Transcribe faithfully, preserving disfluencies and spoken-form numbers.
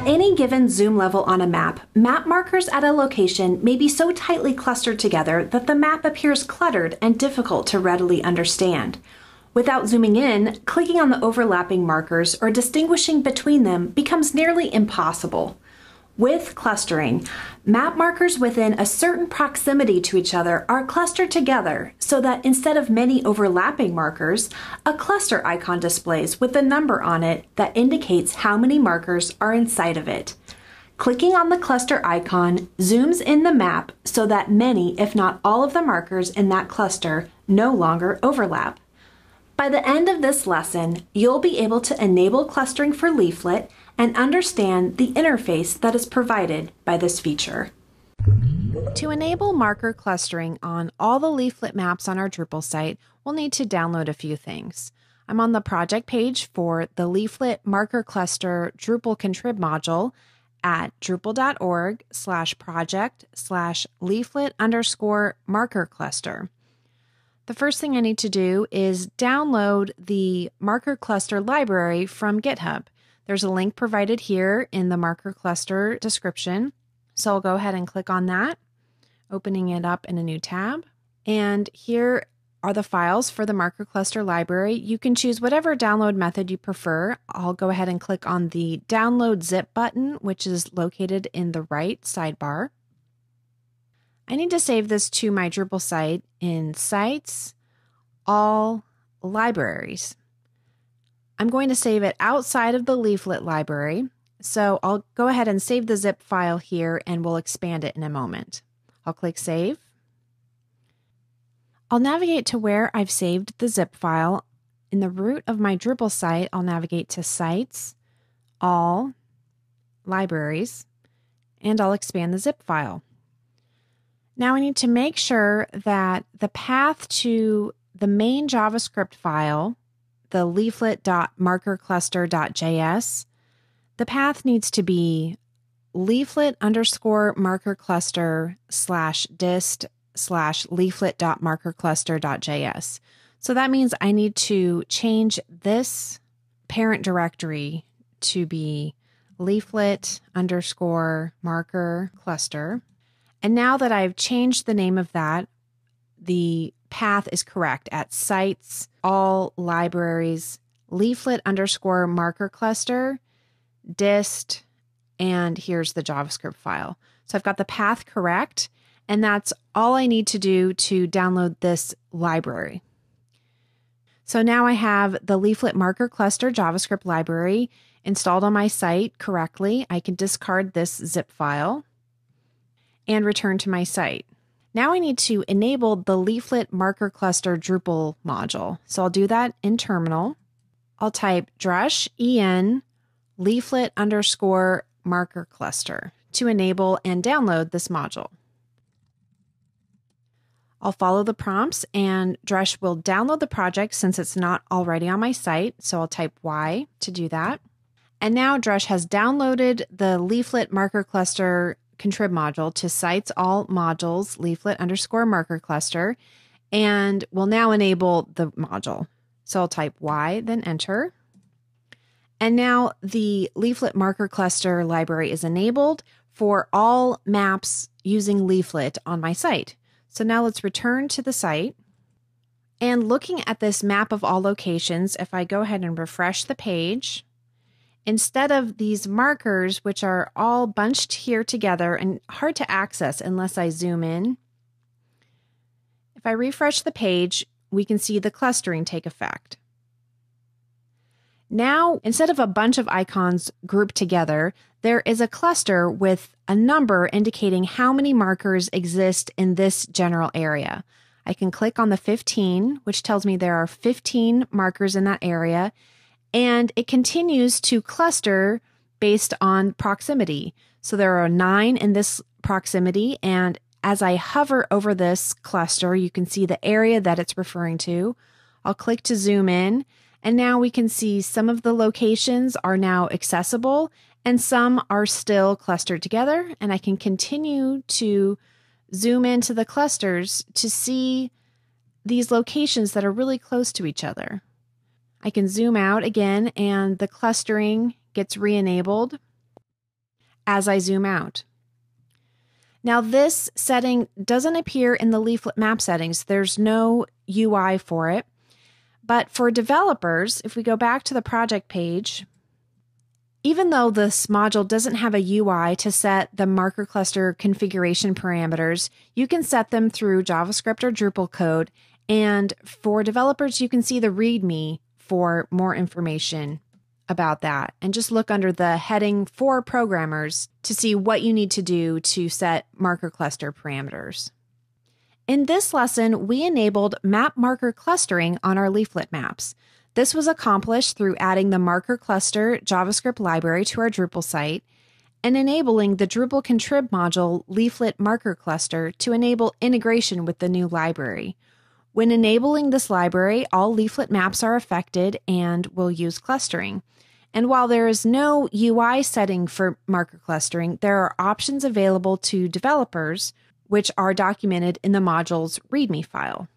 At any given zoom level on a map, map markers at a location may be so tightly clustered together that the map appears cluttered and difficult to readily understand. Without zooming in, clicking on the overlapping markers or distinguishing between them becomes nearly impossible. With clustering, map markers within a certain proximity to each other are clustered together so that instead of many overlapping markers, a cluster icon displays with a number on it that indicates how many markers are inside of it. Clicking on the cluster icon zooms in the map so that many, if not all of the markers in that cluster no longer overlap. By the end of this lesson, you'll be able to enable clustering for Leaflet and understand the interface that is provided by this feature. To enable marker clustering on all the Leaflet maps on our Drupal site, we'll need to download a few things. I'm on the project page for the Leaflet Markercluster Drupal Contrib module at drupal.org slash project slash leaflet underscore markercluster. The first thing I need to do is download the Markercluster library from GitHub. There's a link provided here in the Markercluster description. So I'll go ahead and click on that, opening it up in a new tab. And here are the files for the Markercluster library. You can choose whatever download method you prefer. I'll go ahead and click on the download zip button, which is located in the right sidebar. I need to save this to my Drupal site in Sites, All, Libraries. I'm going to save it outside of the Leaflet library, so I'll go ahead and save the zip file here and we'll expand it in a moment. I'll click Save. I'll navigate to where I've saved the zip file. In the root of my Drupal site, I'll navigate to Sites, All, Libraries, and I'll expand the zip file. Now I need to make sure that the path to the main JavaScript file, the leaflet.markercluster.js, the path needs to be leaflet underscore markercluster slash dist slash leaflet.markercluster.js. So that means I need to change this parent directory to be leaflet underscore markercluster. And now that I've changed the name of that, the path is correct at Sites, All, Libraries, Leaflet underscore marker cluster, dist, and here's the JavaScript file. So I've got the path correct, and that's all I need to do to download this library. So now I have the Leaflet marker cluster JavaScript library installed on my site correctly. I can discard this zip file and return to my site. Now I need to enable the Leaflet Markercluster Drupal module. So I'll do that in Terminal. I'll type drush en leaflet underscore markercluster to enable and download this module. I'll follow the prompts and drush will download the project since it's not already on my site. So I'll type Y to do that. And now drush has downloaded the Leaflet Markercluster Contrib module to Sites, All, Modules, Leaflet underscore marker cluster, and we'll now enable the module. So I'll type Y, then enter. And now the Leaflet marker cluster library is enabled for all maps using Leaflet on my site. So now let's return to the site. And looking at this map of all locations, if I go ahead and refresh the page, instead of these markers, which are all bunched here together and hard to access unless I zoom in, if I refresh the page, we can see the clustering take effect. Now, instead of a bunch of icons grouped together, there is a cluster with a number indicating how many markers exist in this general area. I can click on the fifteen, which tells me there are fifteen markers in that area, and it continues to cluster based on proximity. So there are nine in this proximity, and as I hover over this cluster, you can see the area that it's referring to. I'll click to zoom in, and now we can see some of the locations are now accessible, and some are still clustered together, and I can continue to zoom into the clusters to see these locations that are really close to each other. I can zoom out again and the clustering gets re-enabled. as I zoom out. Now this setting doesn't appear in the leaflet map settings. There's no U I for it. But for developers, if we go back to the project page, even though this module doesn't have a U I to set the marker cluster configuration parameters, you can set them through JavaScript or Drupal code. And for developers, you can see the README for more information about that. And just look under the heading for programmers to see what you need to do to set marker cluster parameters. In this lesson, we enabled map marker clustering on our leaflet maps. This was accomplished through adding the marker cluster JavaScript library to our Drupal site and enabling the Drupal contrib module leaflet marker cluster to enable integration with the new library. When enabling this library, all leaflet maps are affected and will use clustering. And while there is no U I setting for marker clustering, there are options available to developers, which are documented in the module's README file.